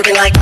looking like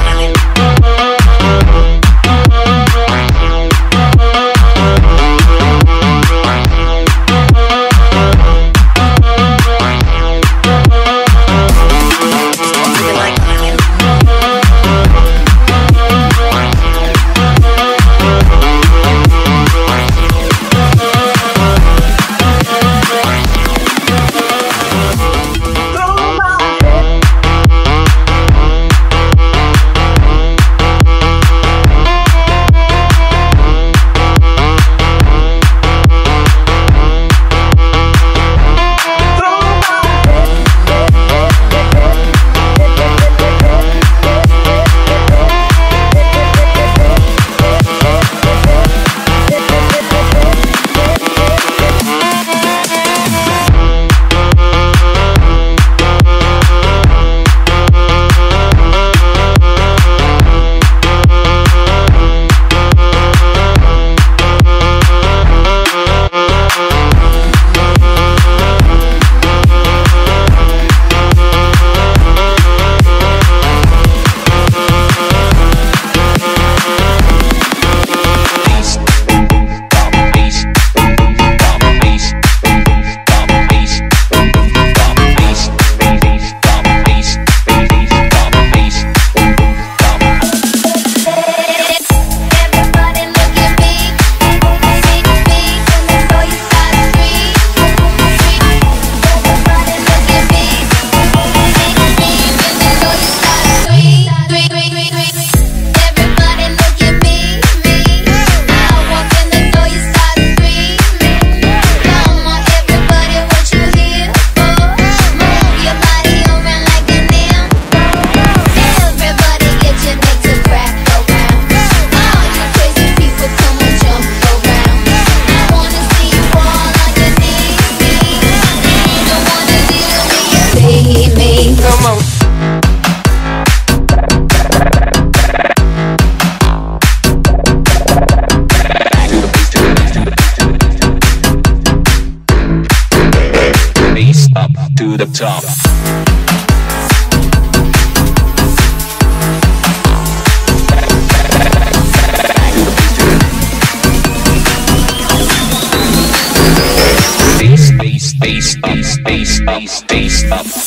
to the top.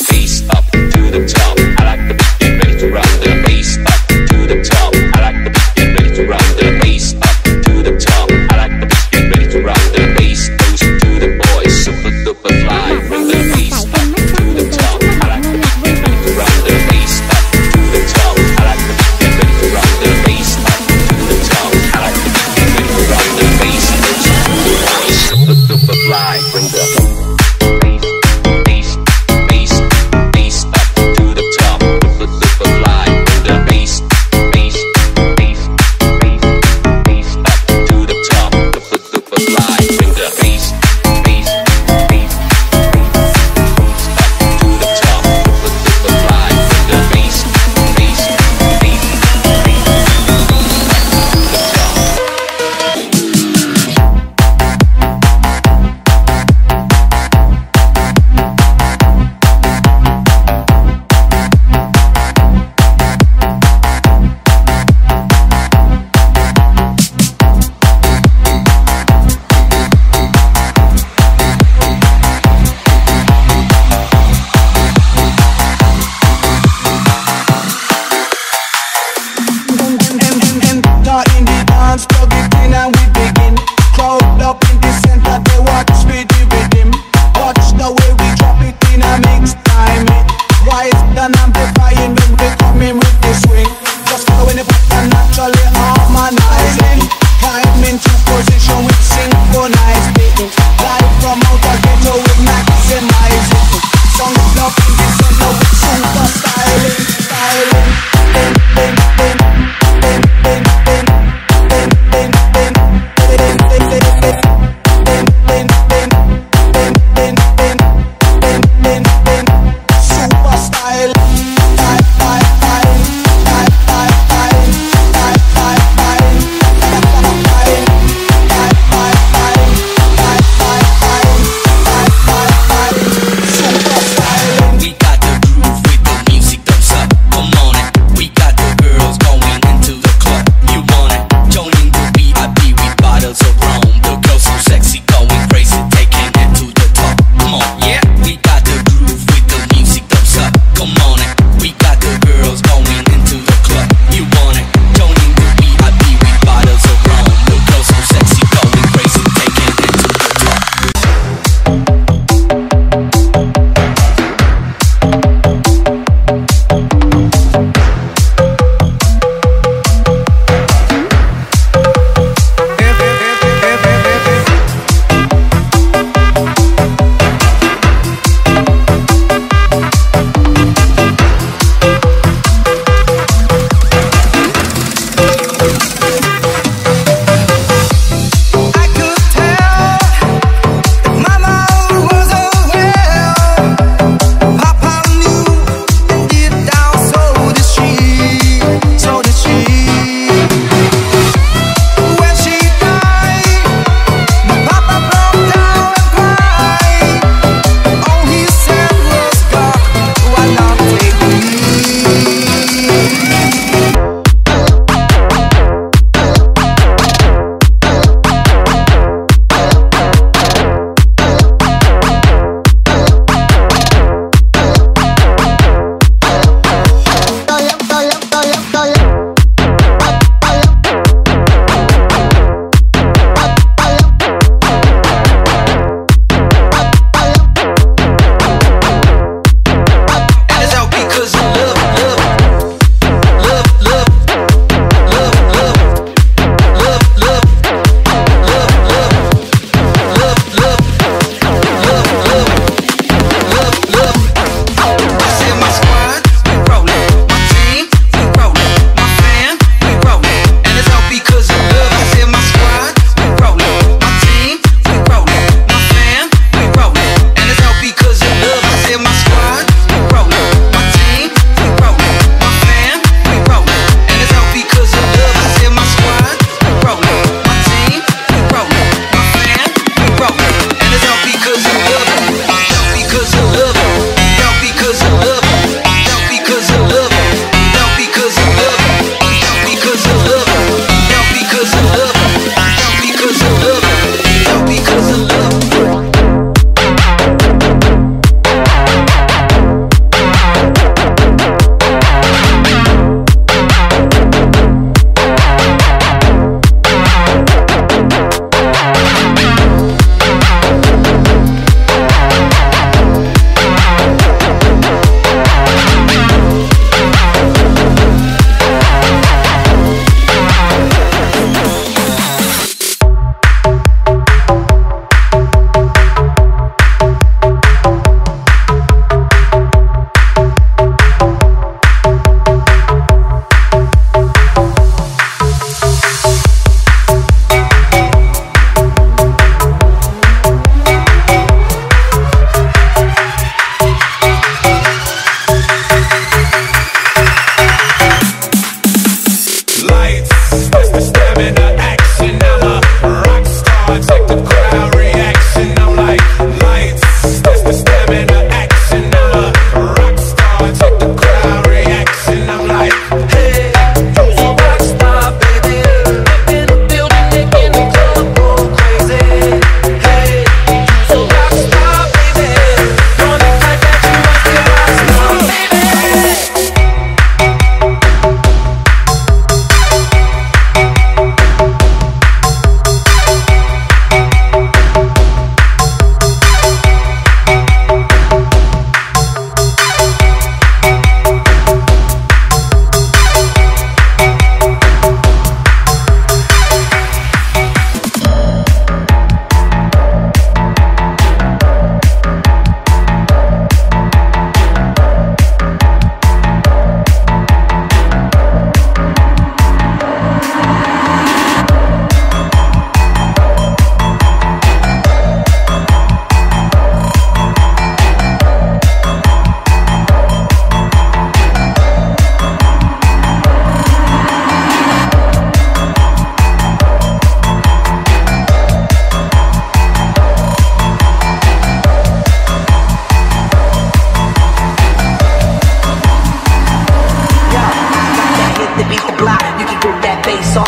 Face up to the top. I like the beat, get ready to rock. The face up to the top. I like the beat, get ready to rock. The face up to the top. I like the beat, get ready to rock. The face goes to the boys, super duper fly. Bring the face up. Bring the face up to the top.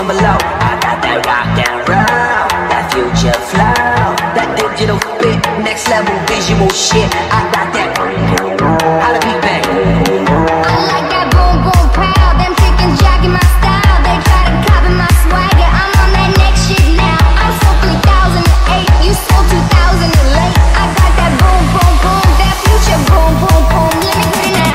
from below. I got that rock and roll, that future flow, that digital fit, next level visual shit. I got that how to be back. I like that boom boom proud, them chickens jacking my style, they try to copy my swagger. I'm on that next shit now. I sold 3008, you sold 2008. I got that boom boom boom, that future boom boom boom. Let me hear that.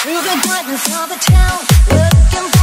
Through the buttons of the town, looking